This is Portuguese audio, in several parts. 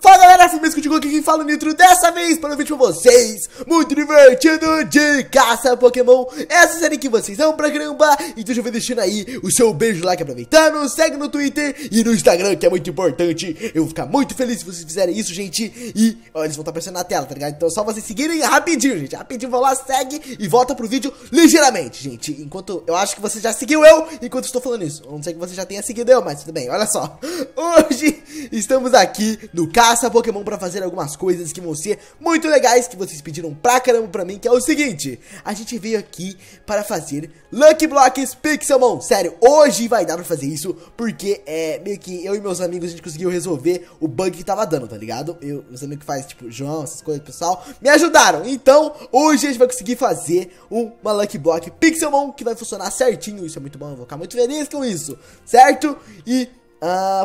Fala galera, firmeza contigo aqui, quem fala o Nitro, dessa vez para um vídeo pra vocês muito divertido de caça Pokémon. Essa série que vocês amam pra caramba, então já vou deixando aí o seu beijo, like aproveitando, segue no Twitter e no Instagram, que é muito importante. Eu vou ficar muito feliz se vocês fizerem isso, gente. E ó, eles vão estar aparecendo na tela, tá ligado? Então é só vocês seguirem rapidinho, gente. Rapidinho, vão lá, segue e volta pro vídeo ligeiramente, gente. Enquanto eu acho que você já seguiu eu, enquanto estou falando isso. Eu não sei que você já tenha seguido eu, mas tudo bem, olha só. Hoje estamos aqui no Caça Pokémon pra fazer algumas coisas que vão ser muito legais, que vocês pediram pra caramba pra mim, que é o seguinte: a gente veio aqui para fazer Lucky Blocks Pixelmon. Sério, hoje vai dar pra fazer isso, porque é meio que eu e meus amigos, a gente conseguiu resolver o bug que tava dando, tá ligado? Eu, meus amigos que faz, tipo, João, essas coisas, pessoal, me ajudaram. Então, hoje a gente vai conseguir fazer uma Lucky Block Pixelmon que vai funcionar certinho. Isso é muito bom, eu vou ficar muito feliz com isso, certo? E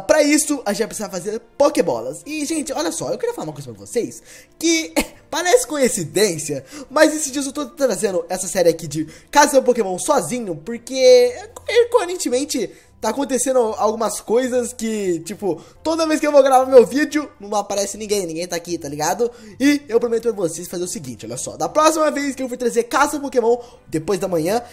pra isso, a gente vai precisar fazer Pokébolas. E, gente, olha só, eu queria falar uma coisa pra vocês que parece coincidência, mas esses dias eu tô trazendo essa série aqui de Caça Pokémon sozinho, porque coerentemente tá acontecendo algumas coisas que, tipo, toda vez que eu vou gravar meu vídeo, não aparece ninguém, ninguém tá aqui, tá ligado? E eu prometo pra vocês fazer o seguinte, olha só, da próxima vez que eu for trazer Caça Pokémon, depois da manhã,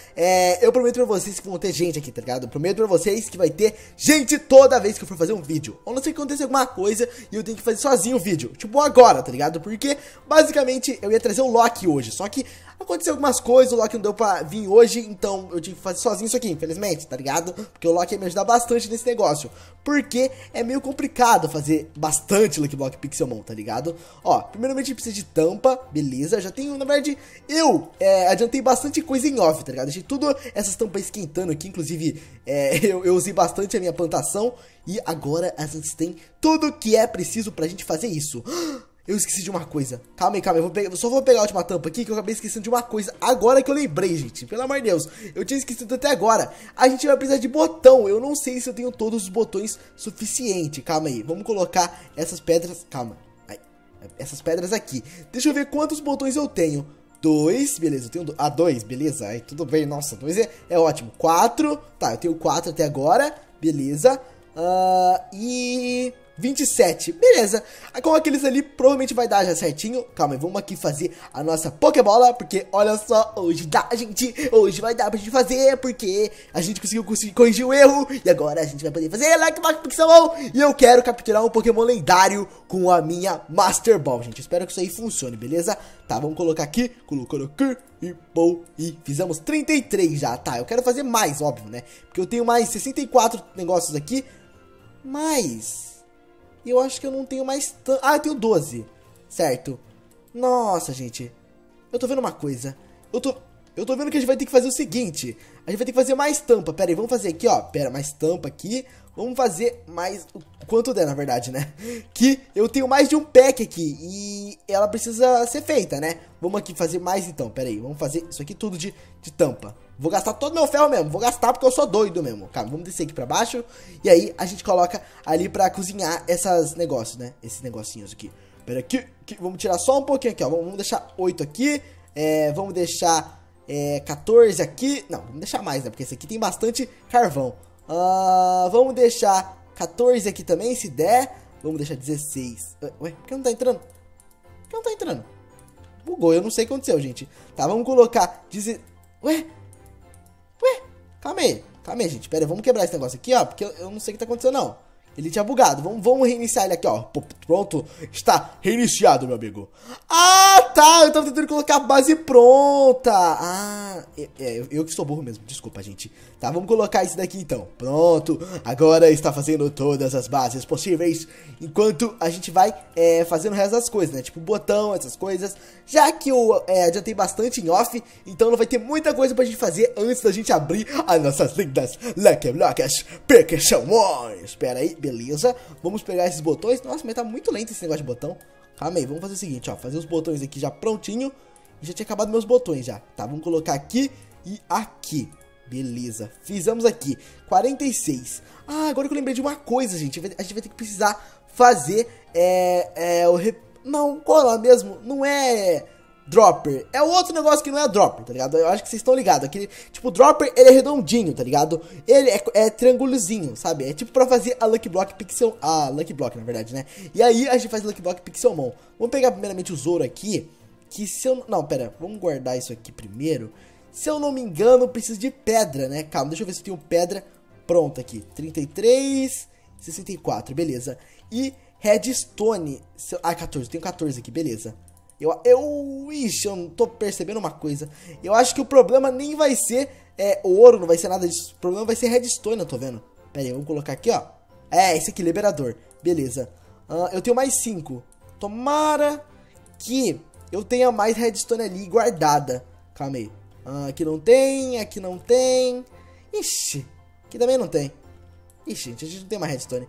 eu prometo pra vocês que vão ter gente aqui, tá ligado? Eu prometo pra vocês que vai ter gente toda vez que eu for fazer um vídeo. Ou não sei que aconteça alguma coisa e eu tenho que fazer sozinho o vídeo, tipo agora, tá ligado? Porque, basicamente, eu ia trazer o Loki hoje, só que aconteceu algumas coisas, o Loki não deu pra vir hoje, então eu tive que fazer sozinho isso aqui, infelizmente, tá ligado? Porque o Loki me ajudar bastante nesse negócio, porque é meio complicado fazer bastante Lucky Block Pixelmon, tá ligado? Ó, primeiramente a gente precisa de tampa, beleza. Já tenho, na verdade, eu adiantei bastante coisa em off, tá ligado? Deixei tudo essas tampas esquentando aqui, inclusive eu usei bastante a minha plantação. E agora a gente tem tudo que é preciso pra gente fazer isso. Eu esqueci de uma coisa. Calma aí, calma aí. Eu só vou pegar a última tampa aqui, que eu acabei esquecendo de uma coisa. Agora que eu lembrei, gente. Pelo amor de Deus. Eu tinha esquecido até agora. A gente vai precisar de botão. Eu não sei se eu tenho todos os botões suficiente. Calma aí. Vamos colocar essas pedras. Calma. Ai, essas pedras aqui. Deixa eu ver quantos botões eu tenho. 2, beleza, eu tenho dois, beleza. Ai, tudo bem, nossa, 2 é ótimo. 4, tá, eu tenho 4 até agora. Beleza. E 27, beleza. Com aqueles ali, provavelmente vai dar já certinho. Calma aí, vamos aqui fazer a nossa Pokébola, porque olha só, hoje dá, gente. Hoje vai dar pra gente fazer, porque a gente conseguiu corrigir o erro. E agora a gente vai poder fazer Lucky Block Pixelmon. E eu quero capturar um Pokémon lendário com a minha Master Ball, gente. Espero que isso aí funcione, beleza? Tá, vamos colocar aqui, colocando aqui. E bom, e fizemos 33 já, tá? Eu quero fazer mais, óbvio, né? Porque eu tenho mais 64 negócios aqui. Mas eu acho que eu não tenho mais tanto. Ah, eu tenho 12. Certo. Nossa, gente. Eu tô vendo uma coisa. Eu tô vendo que a gente vai ter que fazer o seguinte. A gente vai ter que fazer mais tampa. Pera aí, vamos fazer aqui, ó. Pera, mais tampa aqui. Vamos fazer mais o quanto der, na verdade, né? Que eu tenho mais de um pack aqui. E ela precisa ser feita, né? Vamos aqui fazer mais então. Pera aí, vamos fazer isso aqui tudo de tampa. Vou gastar todo meu ferro mesmo. Vou gastar porque eu sou doido mesmo. Calma, vamos descer aqui pra baixo. E aí a gente coloca ali pra cozinhar essas negócios, né? Esses negocinhos aqui. Pera aqui. Vamos tirar só um pouquinho aqui, ó. Vamos deixar 8 aqui. Vamos deixar 14 aqui. Não, vamos deixar mais, né? Porque esse aqui tem bastante carvão. Vamos deixar 14 aqui também, se der. Vamos deixar 16. Ué, por que não tá entrando? Por que não tá entrando? Bugou, eu não sei o que aconteceu, gente. Tá, vamos colocar... Ué? Ué? Calma aí, gente. Pera aí, vamos quebrar esse negócio aqui, ó. Porque eu não sei o que tá acontecendo, não. Ele tinha bugado. Vamos reiniciar ele aqui, ó. Pronto. Está reiniciado, meu amigo. Ah, tá. Eu tava tentando colocar a base pronta. Ah, eu que sou burro mesmo. Desculpa, gente. Tá, vamos colocar isso daqui, então. Pronto. Agora está fazendo todas as bases possíveis. Enquanto a gente vai fazendo o resto das coisas, né? Tipo, botão, essas coisas. Já que eu adiantei bastante em off, então não vai ter muita coisa pra gente fazer antes da gente abrir as nossas lindas Lucky Blocks Pixelmon. Espera aí. Beleza, vamos pegar esses botões. Nossa, mas tá muito lento esse negócio de botão. Calma aí, vamos fazer o seguinte, ó, fazer os botões aqui já prontinho. Já tinha acabado meus botões já. Tá, vamos colocar aqui e aqui. Beleza, fizemos aqui 46, ah, agora que eu lembrei de uma coisa, gente, a gente vai ter que precisar fazer, não, cola mesmo, não é Dropper é o outro negócio que não é Dropper, tá ligado? Eu acho que vocês estão ligados. Aquele, tipo, Dropper, ele é redondinho, tá ligado? Ele é triangulozinho, sabe? É tipo pra fazer a Lucky Block Pixel... Ah, Lucky Block, na verdade, né? E aí, a gente faz Lucky Block Pixelmon. Vamos pegar primeiramente o Zoro aqui, que se eu... Não, pera, vamos guardar isso aqui primeiro. Se eu não me engano, eu preciso de pedra, né? Calma, deixa eu ver se eu tenho pedra pronta aqui. 33, 64, beleza. E Redstone... Ah, 14, eu tenho 14 aqui, beleza. Ixi, eu não tô percebendo uma coisa. Eu acho que o problema nem vai ser ouro, não vai ser nada disso. O problema vai ser redstone, eu tô vendo. Pera aí, vamos colocar aqui, ó. É, esse aqui, liberador. Beleza. Eu tenho mais 5. Tomara que eu tenha mais redstone ali guardada. Calma aí. Aqui não tem, aqui não tem. Ixi, aqui também não tem. Ixi, a gente não tem mais redstone.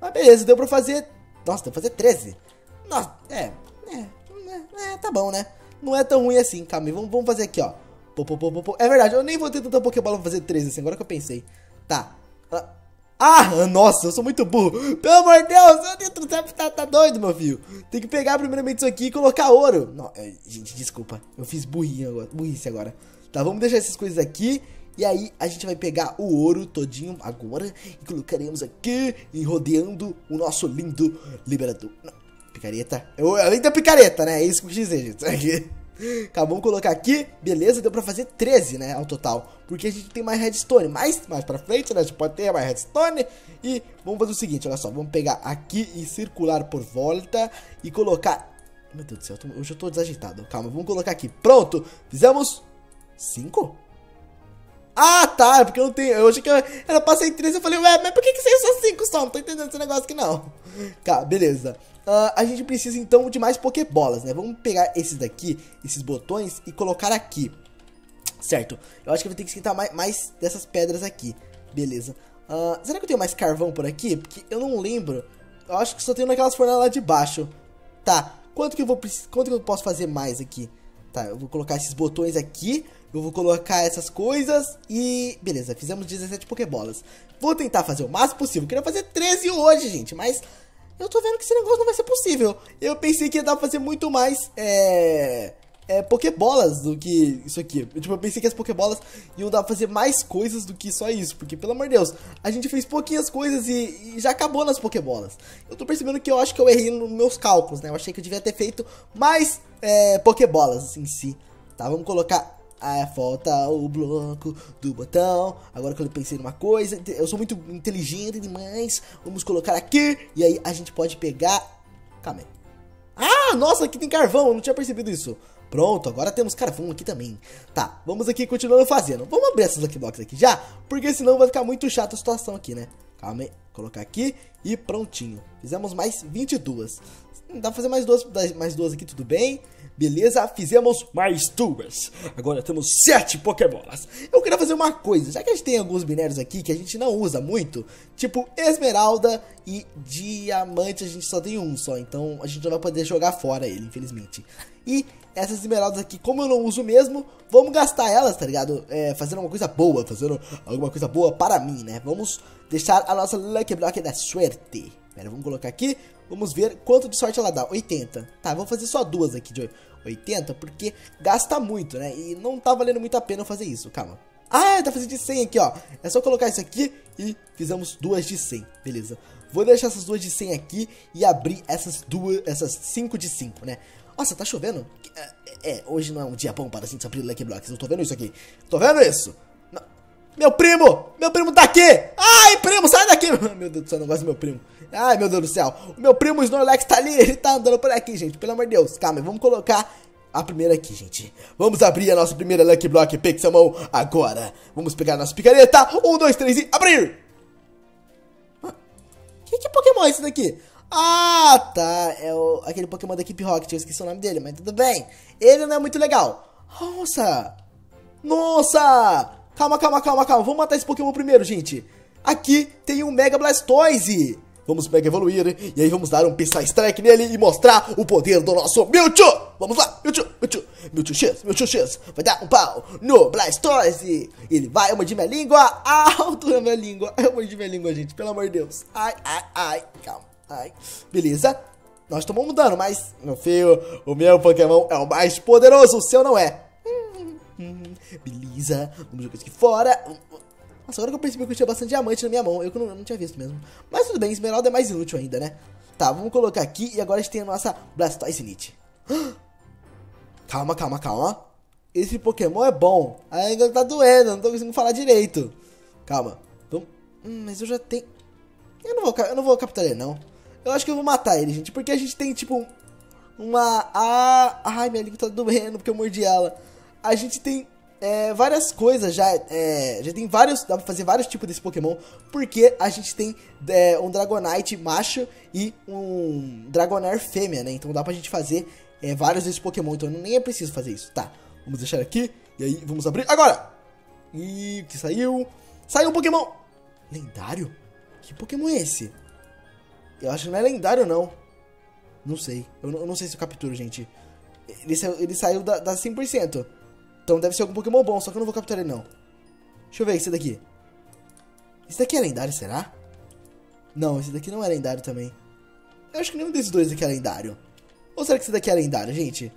Mas beleza, deu pra fazer... Nossa, deu pra fazer 13. Nossa, tá bom, né? Não é tão ruim assim, calma aí. Vamos fazer aqui, ó. É verdade, eu nem vou ter tanta Pokébola pra fazer 3 assim, agora que eu pensei. Tá. Nossa, eu sou muito burro. Pelo amor de Deus, eu dentro do tempo tá doido, meu filho. Tem que pegar primeiramente isso aqui e colocar ouro. Não, gente, desculpa. Eu fiz burrice agora. Tá, vamos deixar essas coisas aqui. E aí, a gente vai pegar o ouro todinho agora e colocaremos aqui e rodeando o nosso lindo liberador. Não. Picareta. Além da picareta, né? É isso que eu quis dizer, gente. Aqui. Acabamos de colocar aqui. Beleza, deu pra fazer 13, né? Ao total. Porque a gente tem mais redstone. Mas mais pra frente, né? A gente pode ter mais redstone. E vamos fazer o seguinte, olha só. Vamos pegar aqui e circular por volta. E colocar... Meu Deus do céu, hoje eu tô desajeitado. Calma, vamos colocar aqui. Pronto. Fizemos 5? Ah, tá. Porque eu não tenho... Eu achei que eu passei 13. Eu falei, ué, mas por que saiu só 5 só? Não tô entendendo esse negócio aqui, não. Tá, beleza. A gente precisa então de mais Pokébolas, né? Vamos pegar esses daqui, esses botões, e colocar aqui. Certo. Eu acho que eu vou ter que esquentar mais dessas pedras aqui. Beleza. Será que eu tenho mais carvão por aqui? Porque eu não lembro. Eu acho que só tenho naquelas fornalhas lá de baixo. Tá. Quanto que eu posso fazer mais aqui? Tá, eu vou colocar esses botões aqui. Eu vou colocar essas coisas e... Beleza, fizemos 17 Pokébolas. Vou tentar fazer o máximo possível. Eu queria fazer 13 hoje, gente, mas... Eu tô vendo que esse negócio não vai ser possível. Eu pensei que ia dar pra fazer muito mais Pokébolas do que isso aqui. Tipo, eu pensei que as Pokébolas iam dar pra fazer mais coisas do que só isso. Porque, pelo amor de Deus, a gente fez pouquinhas coisas e já acabou nas Pokébolas. Eu tô percebendo que eu acho que eu errei nos meus cálculos, né? Eu achei que eu devia ter feito mais Pokébolas em si. Tá, vamos colocar... Ah, falta o bloco do botão. Agora que eu pensei numa coisa, eu sou muito inteligente demais. Vamos colocar aqui, e aí a gente pode pegar... Calma aí. Ah, nossa, aqui tem carvão, eu não tinha percebido isso. Pronto, agora temos carvão aqui também. Tá, vamos aqui continuando fazendo. Vamos abrir essas Lucky Blocks aqui já, porque senão vai ficar muito chata a situação aqui, né? Calma aí, colocar aqui e prontinho. Fizemos mais 22. Dá pra fazer mais duas aqui, tudo bem. Beleza, fizemos mais 2. Agora temos 7 Pokébolas. Eu queria fazer uma coisa, já que a gente tem alguns minérios aqui que a gente não usa muito, tipo esmeralda e diamante, a gente só tem um só, então a gente não vai poder jogar fora ele, infelizmente. E essas esmeraldas aqui, como eu não uso mesmo, vamos gastar elas, tá ligado? Fazendo uma coisa boa, fazendo alguma coisa boa para mim, né? Vamos deixar a nossa Lucky Block da suerte. Pera, vamos colocar aqui, vamos ver quanto de sorte ela dá, 80, tá, vou fazer só duas aqui de 80, porque gasta muito, né, e não tá valendo muito a pena fazer isso, calma, tá fazendo de 100 aqui, ó, é só colocar isso aqui e fizemos duas de 100, beleza, vou deixar essas duas de 100 aqui e abrir essas 5 de 5, né, nossa, tá chovendo, hoje não é um dia bom para a gente abrir Lucky Blocks, eu tô vendo isso aqui, tô vendo isso. Meu primo tá aqui. Ai, primo, sai daqui. Meu Deus do céu, eu não gosto do meu primo. Ai, meu Deus do céu. O meu primo Snorlax tá ali, ele tá andando por aqui, gente. Pelo amor de Deus, calma, vamos colocar a primeira aqui, gente. Vamos abrir a nossa primeira Lucky Block Pixelmon agora. Vamos pegar a nossa picareta. 1, 2, 3 e abrir. Que Pokémon é esse daqui? Ah, tá, é aquele Pokémon da Equipe Rocket, eu esqueci o nome dele, mas tudo bem. Ele não é muito legal. Nossa. Calma. Vamos matar esse Pokémon primeiro, gente. Aqui tem um Mega Blastoise. Vamos Mega evoluir. E aí vamos dar um Psy Strike nele e mostrar o poder do nosso Mewtwo. Vamos lá, Mewtwo. Mewtwo X. Vai dar um pau no Blastoise. Ele vai, eu mordi minha língua. Eu mordi minha língua, gente. Pelo amor de Deus. Ai. Calma. Beleza. Nós tomamos dano, mas, meu filho, o meu Pokémon é o mais poderoso, o seu não é. Beleza, vamos jogar isso aqui fora. Nossa, agora que eu percebi que eu tinha bastante diamante na minha mão, eu não tinha visto mesmo. Mas tudo bem, esmeralda é mais inútil ainda, né? Tá, vamos colocar aqui e agora a gente tem a nossa Blastoise Nit. Calma, calma, calma. Esse Pokémon é bom. Ainda tá doendo, não tô conseguindo falar direito. Calma. Vamos... mas eu já tenho... Eu não vou capturar ele, não. Eu acho que eu vou matar ele, gente, porque a gente tem, tipo, uma... ai, minha língua tá doendo porque eu mordi ela. A gente tem várias coisas já, já tem vários, dá pra fazer vários tipos desse Pokémon, porque a gente tem um Dragonite macho e um Dragonair fêmea, né? Então dá pra gente fazer vários desses Pokémon, então nem é preciso fazer isso. Tá, vamos deixar aqui, e aí vamos abrir agora! E o que saiu? Saiu um Pokémon! Lendário? Que Pokémon é esse? Eu acho que não é lendário, não. Não sei. Eu não sei se eu capturo, gente. Ele saiu da 100%. Então deve ser algum Pokémon bom, só que eu não vou capturar ele, não. Deixa eu ver esse daqui. Esse daqui é lendário, será? Não, esse daqui não é lendário também. Eu acho que nenhum desses dois daqui é lendário. Ou será que esse daqui é lendário, gente?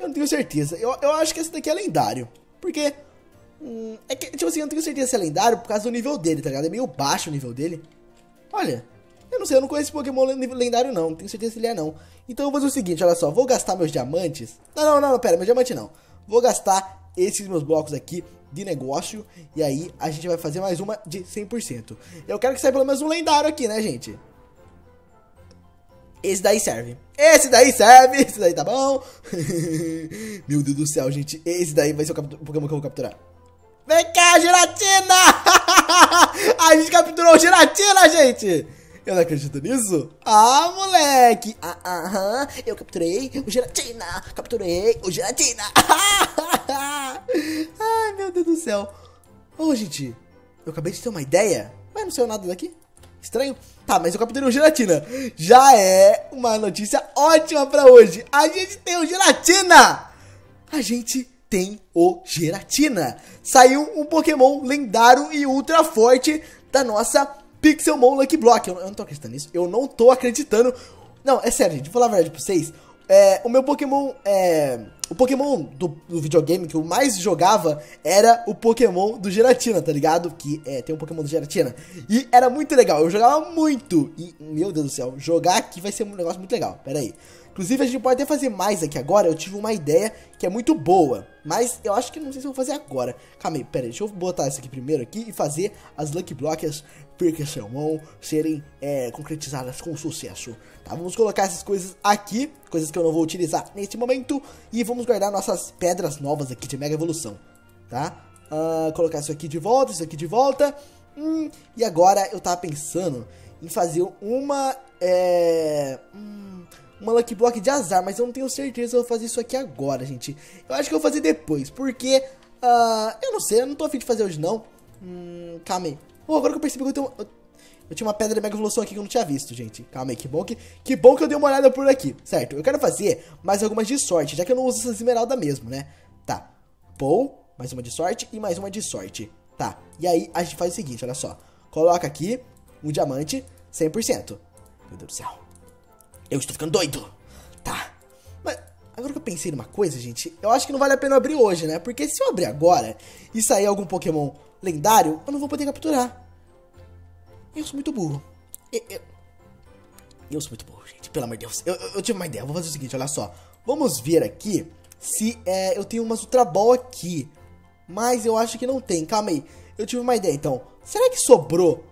Eu não tenho certeza. Eu acho que esse daqui é lendário. Por quê? É que, tipo assim, eu não tenho certeza se é lendário por causa do nível dele, tá ligado? É meio baixo o nível dele. Olha, eu não sei, eu não conheço Pokémon lendário, não. Não tenho certeza se ele é, não. Então eu vou fazer o seguinte, olha só. Vou gastar meus diamantes. Não, pera, meu diamante não. Vou gastar esses meus blocos aqui de negócio. E aí a gente vai fazer mais uma de 100%. Eu quero que saia pelo menos um lendário aqui, né, gente? Esse daí serve. Esse daí serve. Esse daí tá bom. Meu Deus do céu, gente. Esse daí vai ser o Pokémon que eu vou capturar. Vem cá, Giratina! A gente capturou Giratina, gente! Eu não acredito nisso. Ah, moleque. Eu capturei o Giratina. Capturei o Giratina. Ai, meu Deus do céu. Ô, gente. Eu acabei de ter uma ideia. Mas não saiu nada daqui. Estranho. Tá, mas eu capturei o Giratina. Já é uma notícia ótima pra hoje. A gente tem o Giratina. A gente... tem o Giratina. Saiu um Pokémon lendário e ultra forte da nossa Pixelmon Lucky Block. Eu não tô acreditando nisso. Eu não tô acreditando. Não, é sério, gente. Vou falar a verdade pra vocês. O meu Pokémon... o Pokémon do videogame que eu mais jogava era o Pokémon do Giratina, tá ligado? Que tem um Pokémon do Giratina. E era muito legal. Eu jogava muito. E, meu Deus do céu, jogar aqui vai ser um negócio muito legal. Pera aí. Inclusive, a gente pode até fazer mais aqui agora. Eu tive uma ideia que é muito boa. Mas eu acho que não sei se eu vou fazer agora. Calma aí, pera aí. Deixa eu botar isso aqui primeiro aqui e fazer as Lucky Blocks Pixelmon serem concretizadas com sucesso. Tá, vamos colocar essas coisas aqui. Coisas que eu não vou utilizar neste momento. E vamos guardar nossas pedras novas aqui de mega evolução. Tá? Colocar isso aqui de volta, isso aqui de volta. E agora eu tava pensando em fazer uma... uma Lucky Block de azar, mas eu não tenho certeza se eu vou fazer isso aqui agora, gente. Eu acho que eu vou fazer depois, porque... eu não sei, eu não tô afim de fazer hoje, não. Calma aí. Agora que eu percebi que eu tenho... Eu tinha uma pedra de mega evolução aqui que eu não tinha visto, gente. Calma aí, que bom que eu dei uma olhada por aqui, certo? Eu quero fazer mais algumas de sorte, já que eu não uso essas esmeraldas mesmo, né? Tá. Pou, mais uma de sorte e mais uma de sorte. Tá. E aí a gente faz o seguinte, olha só. Coloca aqui um diamante 100%. Meu Deus do céu. Eu estou ficando doido. Tá. Mas agora que eu pensei numa coisa, gente, eu acho que não vale a pena abrir hoje, né? Porque se eu abrir agora e sair algum Pokémon lendário, eu não vou poder capturar. Eu sou muito burro. Eu sou muito burro, gente. Pelo amor de Deus. Eu tive uma ideia. Vou fazer o seguinte, olha só. Vamos ver aqui se eu tenho umas Ultra Ball aqui. Mas eu acho que não tem. Calma aí. Eu tive uma ideia, então. Será que sobrou?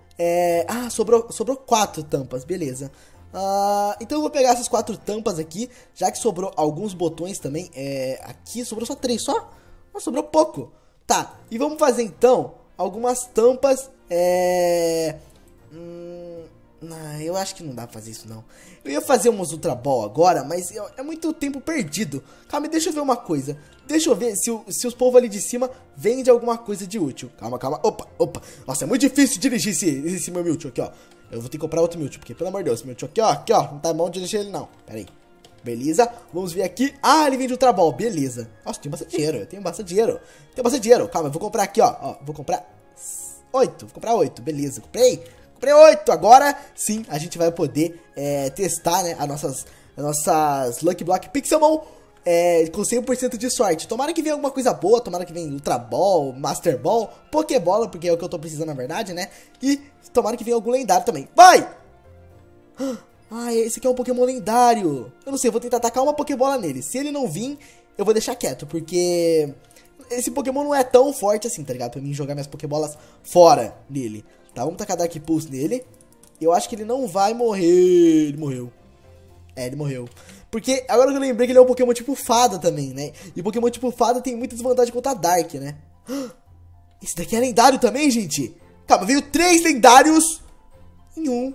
Sobrou 4 tampas. Beleza. Então eu vou pegar essas 4 tampas aqui. Já que sobrou alguns botões também. Aqui sobrou só 3 só? Mas sobrou pouco. Tá, e vamos fazer então algumas tampas. Não, eu acho que não dá pra fazer isso não. Eu ia fazer umas Ultra Ball agora, mas é muito tempo perdido. Calma, deixa eu ver uma coisa. Deixa eu ver se os povos ali de cima vendem alguma coisa de útil. Calma, opa. Nossa, é muito difícil dirigir esse meu Mewtwo aqui, ó. Eu vou ter que comprar outro Mewtwo, porque, pelo amor de Deus, esse Mewtwo aqui, ó, não tá bom de dirigir ele, não. Pera aí. Beleza, vamos ver aqui. Ah, ele vende Ultra Ball, beleza. Nossa, tem bastante dinheiro, Calma, eu vou comprar aqui, ó. Vou comprar 8, beleza. Comprei. Comprei 8. Agora sim a gente vai poder testar, né, as nossas Lucky Block Pixelmon com 100% de sorte. Tomara que venha alguma coisa boa, tomara que venha Ultra Ball, Master Ball, Pokébola, porque é o que eu tô precisando na verdade, né? E tomara que venha algum lendário também. Vai! Ah, esse aqui é um Pokémon lendário. Eu não sei, eu vou tentar atacar uma Pokébola nele. Se ele não vir, eu vou deixar quieto, porque esse Pokémon não é tão forte assim, tá ligado? Pra mim jogar minhas Pokébolas fora nele. Tá, vamos tacar Dark Pulse nele. Eu acho que ele não vai morrer. Ele morreu. É, ele morreu. Porque agora que eu lembrei que ele é um Pokémon tipo fada também, né? E Pokémon tipo fada tem muita desvantagem contra a Dark, né? Esse daqui é lendário também, gente. Calma, veio 3 lendários em um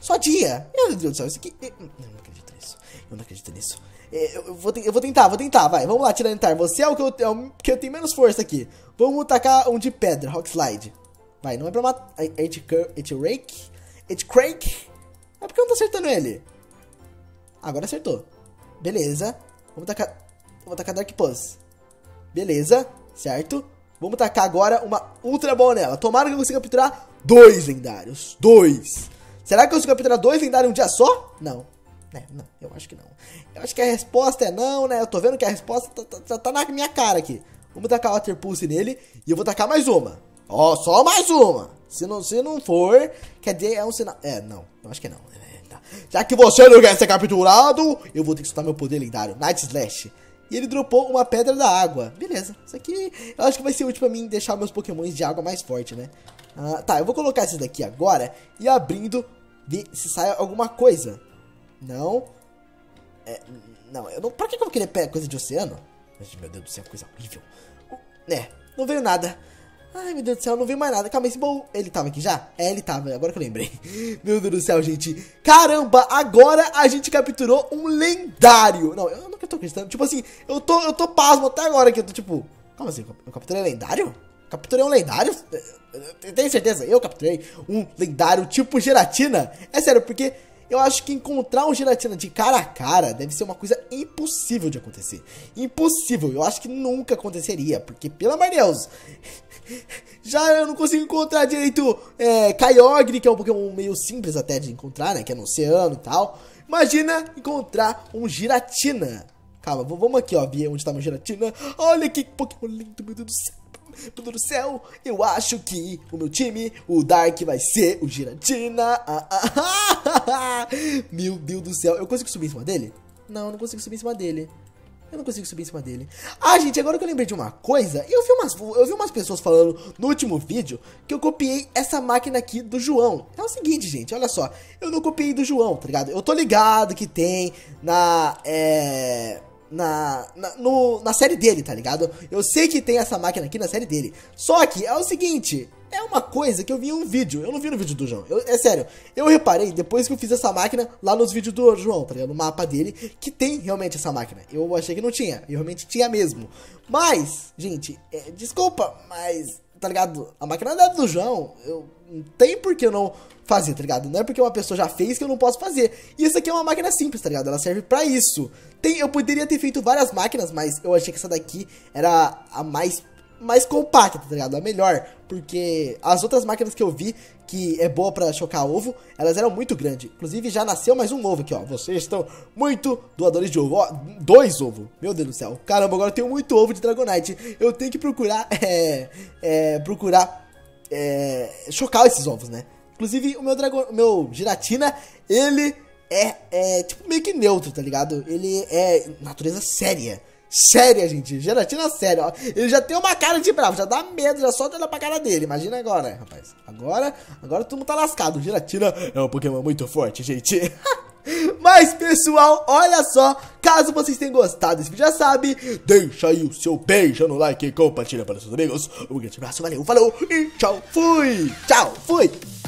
só dia. Meu Deus do céu, isso aqui... Eu não acredito nisso. Eu não acredito nisso. Eu vou tentar, vai. Vamos lá, Tiranitar. Você é o que eu tenho menos força aqui. Vamos tacar um de pedra, Rock Slide. Vai, não é pra matar... Earthquake. É porque eu não tô acertando ele. Agora acertou. Beleza. Vamos tacar... Vou tacar Dark Pulse. Beleza. Certo. Vamos tacar agora uma Ultra Ball nela. Tomara que eu consiga capturar 2 lendários. 2. Será que eu consigo capturar 2 lendários um dia só? Não. É, não. Eu acho que não. Eu acho que a resposta é não, né? Eu tô vendo que a resposta tá na minha cara aqui. Vamos tacar Water Pulse nele. E eu vou tacar mais uma. Ó, só mais uma. Se não for... Quer dizer, é um sinal... É, não. Eu acho que não. Já que você não quer ser capturado, eu vou ter que soltar meu poder lendário, Night Slash. E ele dropou uma pedra da água. Beleza, isso aqui eu acho que vai ser útil pra mim deixar meus pokémons de água mais forte, né? Ah, tá, eu vou colocar esses daqui agora e abrindo, ver se sai alguma coisa. Não. Não, eu não... Pra que eu vou querer coisa de oceano? Meu Deus do céu, coisa horrível. Não veio nada. Ai, meu Deus do céu, não vi mais nada. Calma, esse baú... Ele tava aqui já? É, ele tava. Agora que eu lembrei. Meu Deus do céu, gente. Caramba, agora a gente capturou um lendário. Não, eu não tô acreditando. Tipo assim, eu tô pasmo até agora que eu tô tipo... Calma assim, eu capturei lendário? Capturei um lendário? Tenho certeza, eu capturei um lendário tipo Giratina. É sério, porque... Eu acho que encontrar um Giratina de cara a cara deve ser uma coisa impossível de acontecer. Impossível. Eu acho que nunca aconteceria. Porque, pelo amor de Deus, já eu não consigo encontrar direito Kyogre, que é um Pokémon meio simples até de encontrar, né? Que é no oceano e tal. Imagina encontrar um Giratina. Calma, vamos aqui, ó. Ver onde tá meu Giratina. Olha que Pokémon lindo, meu Deus do céu. Meu Deus do céu, eu acho que o meu time, o Dark, vai ser o Giratina. Meu Deus do céu, eu consigo subir em cima dele? Não, eu não consigo subir em cima dele. Eu não consigo subir em cima dele. Ah, gente, agora que eu lembrei de uma coisa, eu vi umas pessoas falando no último vídeo que eu copiei essa máquina aqui do João. É o seguinte, gente, olha só. Eu não copiei do João, tá ligado? Eu tô ligado que tem na série dele, tá ligado? Eu sei que tem essa máquina aqui na série dele. Só que é o seguinte, é uma coisa que eu vi em um vídeo. Eu não vi no vídeo do João. É sério, eu reparei depois que eu fiz essa máquina lá nos vídeos do João, tá ligado? No mapa dele, que tem realmente essa máquina. Eu achei que não tinha, e realmente tinha mesmo. Mas, gente, desculpa, mas, tá ligado? A máquina do João, não tem por que eu não fazer, tá ligado? Não é porque uma pessoa já fez que eu não posso fazer. E isso aqui é uma máquina simples, tá ligado? Ela serve pra isso. Eu poderia ter feito várias máquinas, mas eu achei que essa daqui era a mais compacta, tá ligado? A melhor, porque as outras máquinas que eu vi, que é boa pra chocar ovo, elas eram muito grandes. Inclusive, já nasceu mais um ovo aqui, ó. Vocês estão muito doadores de ovo. Ó, 2 ovos. Meu Deus do céu. Caramba, agora eu tenho muito ovo de Dragonite. Eu tenho que procurar, chocar esses ovos, né? Inclusive, o meu Giratina, ele é tipo meio que neutro, tá ligado? Ele é natureza séria. Séria, gente. Giratina séria, ó. Ele já tem uma cara de bravo, já dá medo, já só de olhar pra cara dele. Imagina agora, rapaz. Agora todo mundo tá lascado. Giratina é um Pokémon muito forte, gente. Mas, pessoal, olha só. Caso vocês tenham gostado desse vídeo, já sabe, deixa aí o seu beijo no like e compartilha para os seus amigos. Um grande abraço, valeu, falou e tchau, fui!